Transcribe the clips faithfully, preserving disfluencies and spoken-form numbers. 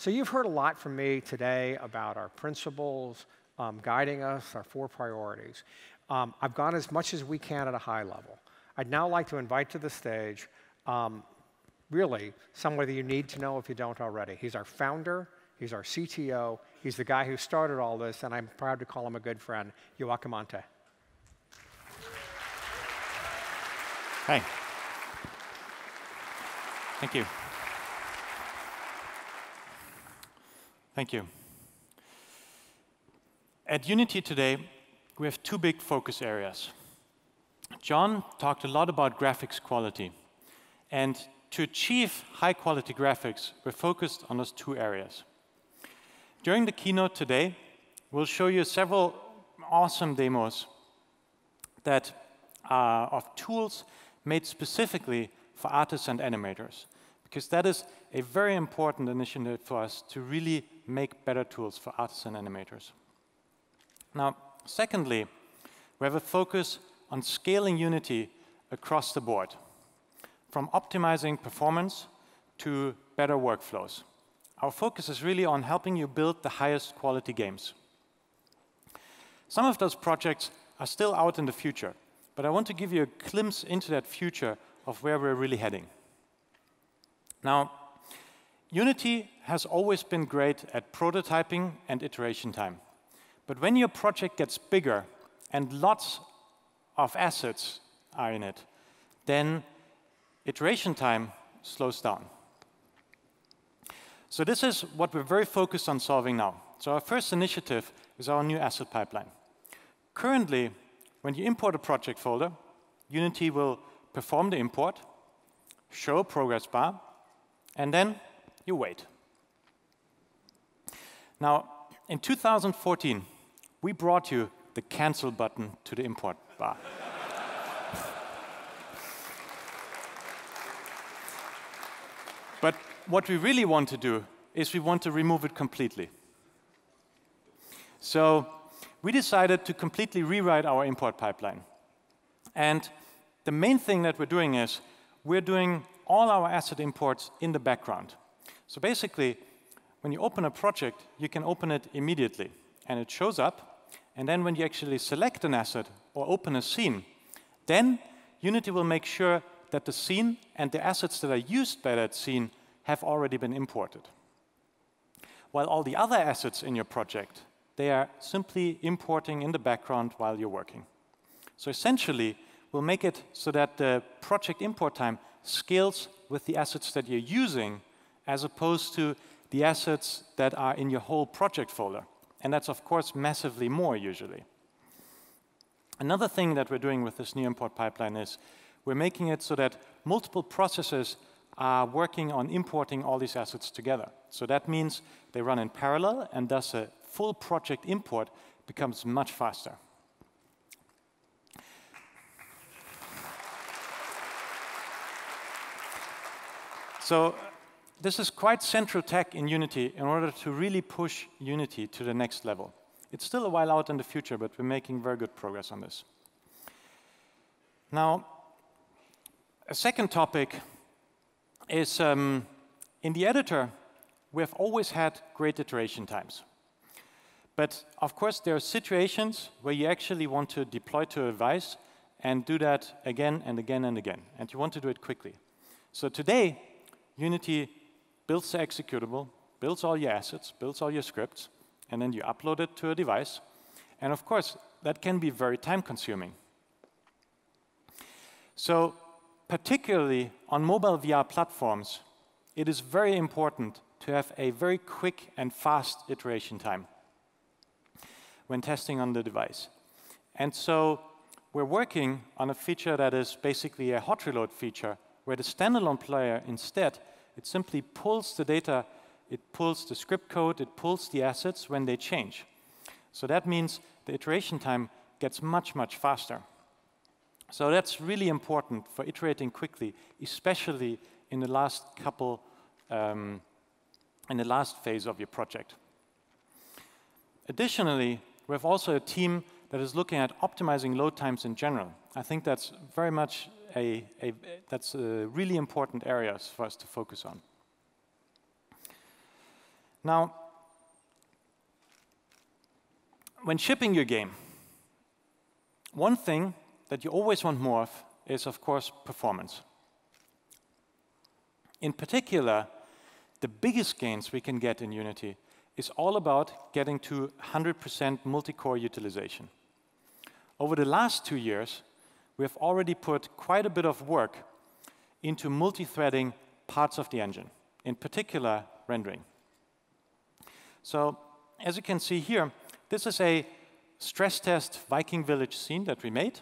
So you've heard a lot from me today about our principles um, guiding us, our four priorities. Um, I've gone as much as we can at a high level. I'd now like to invite to the stage um, really someone that you need to know if you don't already. He's our founder, he's our C T O, he's the guy who started all this, and I'm proud to call him a good friend, Joachim Ante. Hi. Thank you. Thank you. At Unity today, we have two big focus areas. John talked a lot about graphics quality. And to achieve high-quality graphics, we're focused on those two areas. During the keynote today, we'll show you several awesome demos that uh, of tools made specifically for artists and animators, because that is a very important initiative for us to really make better tools for artists and animators. Now, secondly, we have a focus on scaling Unity across the board, from optimizing performance to better workflows. Our focus is really on helping you build the highest quality games. Some of those projects are still out in the future, but I want to give you a glimpse into that future of where we're really heading. Now, Unity has always been great at prototyping and iteration time. But when your project gets bigger and lots of assets are in it, then iteration time slows down. So this is what we're very focused on solving now. So our first initiative is our new asset pipeline. Currently, when you import a project folder, Unity will perform the import, show a progress bar, and then you wait. Now, in two thousand fourteen, we brought you the cancel button to the import bar. But what we really want to do is we want to remove it completely. So we decided to completely rewrite our import pipeline. And the main thing that we're doing is we're doing all our asset imports in the background. So basically, when you open a project, you can open it immediately, and it shows up. And then when you actually select an asset or open a scene, then Unity will make sure that the scene and the assets that are used by that scene have already been imported. While all the other assets in your project, they are simply importing in the background while you're working. So essentially, we'll make it so that the project import time scales with the assets that you're using, as opposed to the assets that are in your whole project folder. And that's, of course, massively more usually. Another thing that we're doing with this new import pipeline is we're making it so that multiple processes are working on importing all these assets together. So that means they run in parallel, and thus a full project import becomes much faster. So this is quite central tech in Unity in order to really push Unity to the next level. It's still a while out in the future, but we're making very good progress on this. Now, a second topic is um, in the editor, we have always had great iteration times. But of course, there are situations where you actually want to deploy to a device and do that again and again and again, and you want to do it quickly. So today, Unity builds the executable, builds all your assets, builds all your scripts, and then you upload it to a device. And of course, that can be very time-consuming. So particularly on mobile V R platforms, it is very important to have a very quick and fast iteration time when testing on the device. And so we're working on a feature that is basically a hot reload feature, where the standalone player, instead, it simply pulls the data, it pulls the script code, it pulls the assets when they change. So that means the iteration time gets much, much faster. So that's really important for iterating quickly, especially in the last couple, um, in the last phase of your project. Additionally, we have also a team that is looking at optimizing load times in general. I think that's very much A, a, that's a really important areas for us to focus on. Now, when shipping your game, one thing that you always want more of is, of course, performance. In particular, the biggest gains we can get in Unity is all about getting to one hundred percent multi-core utilization. Over the last two years, we have already put quite a bit of work into multi-threading parts of the engine, in particular, rendering. So, as you can see here, this is a stress test Viking Village scene that we made.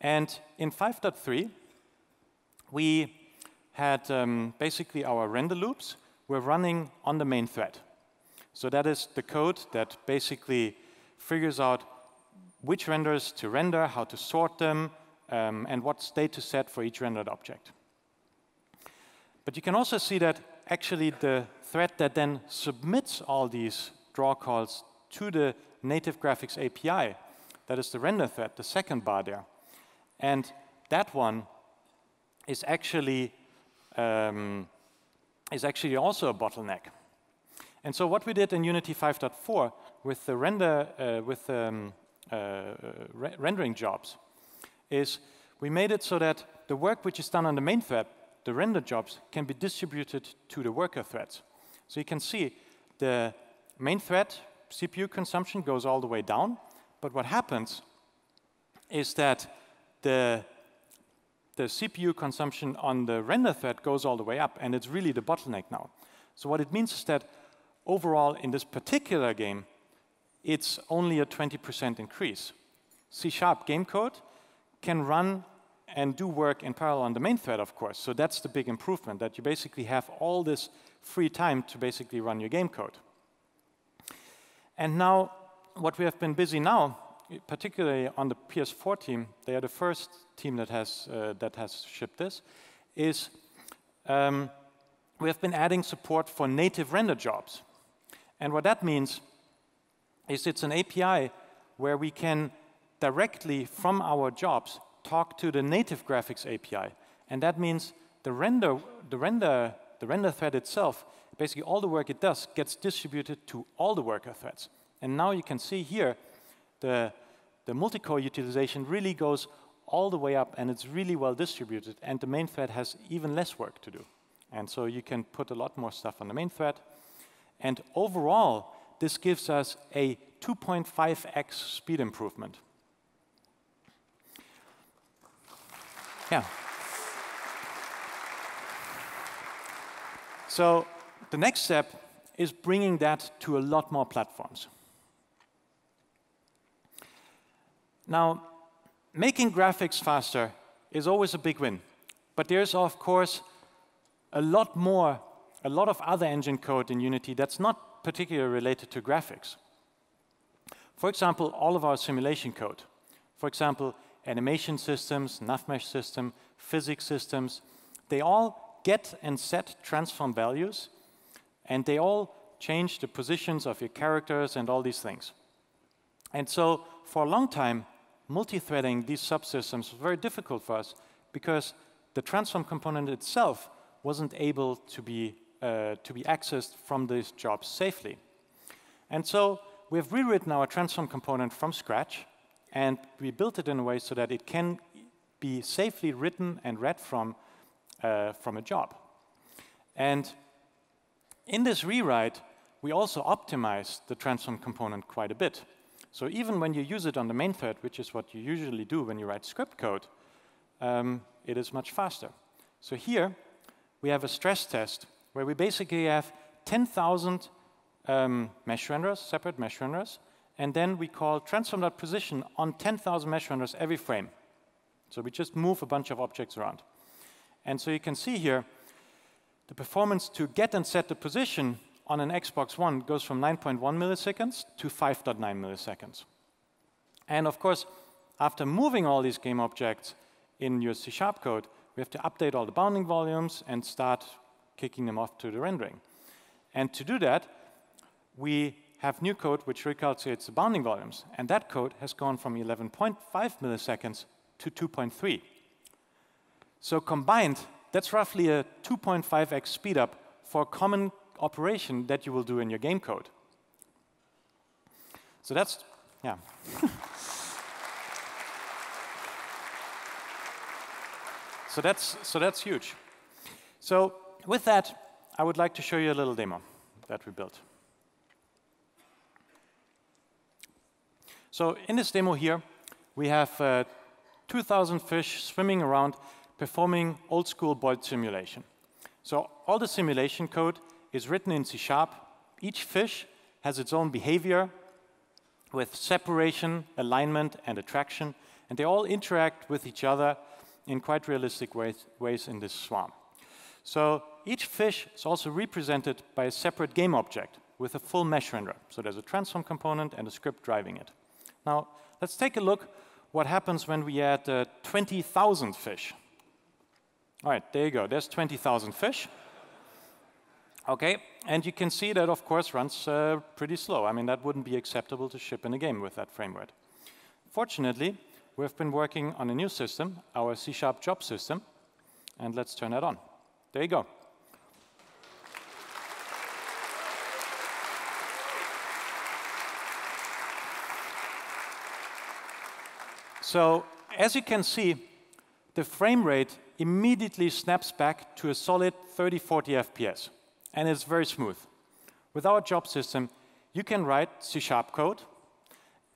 And in five point three, we had um, basically our render loops were running on the main thread. So that is the code that basically figures out which renders to render, how to sort them, um, and what state to set for each rendered object. But you can also see that actually the thread that then submits all these draw calls to the native graphics A P I, that is the render thread, the second bar there. And that one is actually, um, is actually also a bottleneck. And so what we did in Unity five point four with the render, uh, with um, uh, re rendering jobs is we made it so that the work which is done on the main thread, the render jobs, can be distributed to the worker threads. So you can see the main thread C P U consumption goes all the way down, but what happens is that the, the C P U consumption on the render thread goes all the way up, and it's really the bottleneck now. So what it means is that overall, in this particular game, it's only a twenty percent increase. C# game code can run and do work in parallel on the main thread, of course. So that's the big improvement, that you basically have all this free time to basically run your game code. And now, what we have been busy now, particularly on the P S four team, they are the first team that has, uh, that has shipped this, is um, we have been adding support for native render jobs. And what that means is it's an A P I where we can directly, from our jobs, talk to the native graphics A P I. And that means the render, the render, the render thread itself, basically all the work it does gets distributed to all the worker threads. And now you can see here the, the multi-core utilization really goes all the way up, and it's really well distributed, and the main thread has even less work to do. And so you can put a lot more stuff on the main thread. And overall, this gives us a two point five x speed improvement. Yeah. So the next step is bringing that to a lot more platforms. Now, making graphics faster is always a big win. But there's, of course, a lot more, a lot of other engine code in Unity that's not particularly related to graphics. For example, all of our simulation code. For example, animation systems, NavMesh system, physics systems, they all get and set transform values, and they all change the positions of your characters and all these things. And so, for a long time, multi-threading these subsystems was very difficult for us because the transform component itself wasn't able to be, uh, to be accessed from these jobs safely. And so we've rewritten our transform component from scratch, and we built it in a way so that it can be safely written and read from, uh, from a job. And in this rewrite, we also optimized the transform component quite a bit. So even when you use it on the main thread, which is what you usually do when you write script code, um, it is much faster. So here, we have a stress test where we basically have ten thousand um, mesh renderers, separate mesh renderers, and then we call transform.position on ten thousand mesh renderers every frame. So we just move a bunch of objects around. And so you can see here, the performance to get and set the position on an Xbox One goes from nine point one milliseconds to five point nine milliseconds. And of course, after moving all these game objects in your C# code, we have to update all the bounding volumes and start kicking them off to the rendering. And to do that, we have new code which recalculates the bounding volumes. And that code has gone from eleven point five milliseconds to two point three. So combined, that's roughly a two point five x speedup for a common operation that you will do in your game code. So that's, yeah. so that's so that's huge. So with that, I would like to show you a little demo that we built. So in this demo here, we have uh, two thousand fish swimming around, performing old-school boil simulation. So all the simulation code is written in C sharp. Each fish has its own behavior with separation, alignment, and attraction, and they all interact with each other in quite realistic ways, ways in this swarm. So each fish is also represented by a separate game object with a full mesh renderer. So there's a transform component and a script driving it. Now, let's take a look what happens when we add uh, twenty thousand fish. All right, there you go. There's twenty thousand fish. OK, and you can see that, of course, runs uh, pretty slow. I mean, that wouldn't be acceptable to ship in a game with that frame rate. Fortunately, we've been working on a new system, our C sharp job system. And let's turn that on. There you go. So as you can see, the frame rate immediately snaps back to a solid thirty to forty F P S. And it's very smooth. With our job system, you can write C sharp code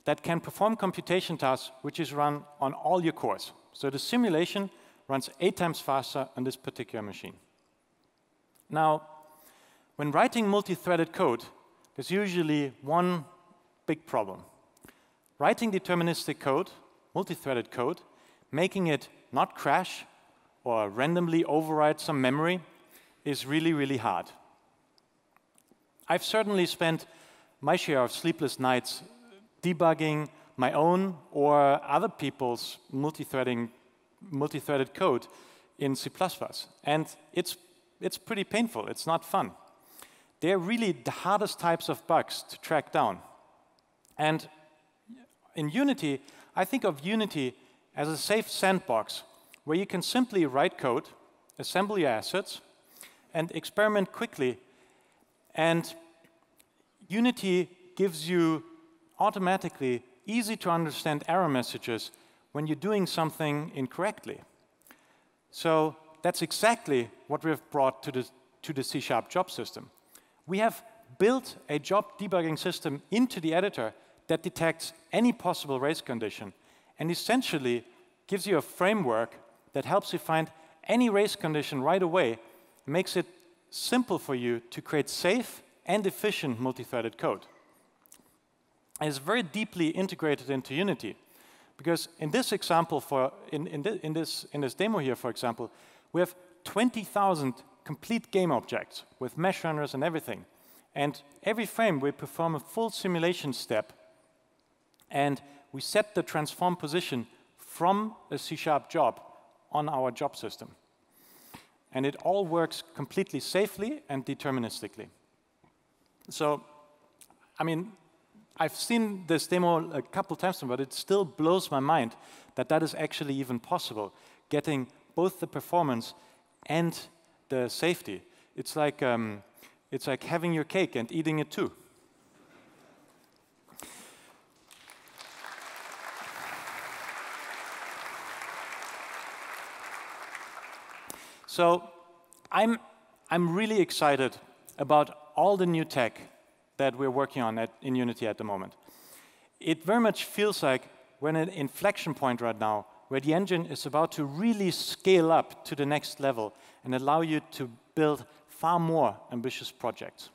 that can perform computation tasks which is run on all your cores. So the simulation runs eight times faster on this particular machine. Now, when writing multi-threaded code, there's usually one big problem. Writing deterministic code, multi-threaded code, making it not crash or randomly override some memory is really, really hard. I've certainly spent my share of sleepless nights debugging my own or other people's multi-threading multi-threaded code in C plus plus, and it's, it's pretty painful. It's not fun. They're really the hardest types of bugs to track down. And in Unity, I think of Unity as a safe sandbox where you can simply write code, assemble your assets, and experiment quickly. And Unity gives you automatically easy-to-understand error messages when you're doing something incorrectly. So that's exactly what we've brought to the, to the C sharp job system. We have built a job debugging system into the editor that detects any possible race condition and essentially gives you a framework that helps you find any race condition right away, makes it simple for you to create safe and efficient multi-threaded code. And it's very deeply integrated into Unity. Because in this example, for in, in, the, in, this, in this demo here, for example, we have twenty thousand complete game objects with mesh runners and everything. And every frame, we perform a full simulation step. And we set the transform position from a C sharp job on our job system. And it all works completely safely and deterministically. So, I mean, I've seen this demo a couple times, but it still blows my mind that that is actually even possible, getting both the performance and the safety. It's like, um, it's like having your cake and eating it too. So I'm, I'm really excited about all the new tech that we're working on at, in Unity at the moment. It very much feels like we're at an inflection point right now where the engine is about to really scale up to the next level and allow you to build far more ambitious projects.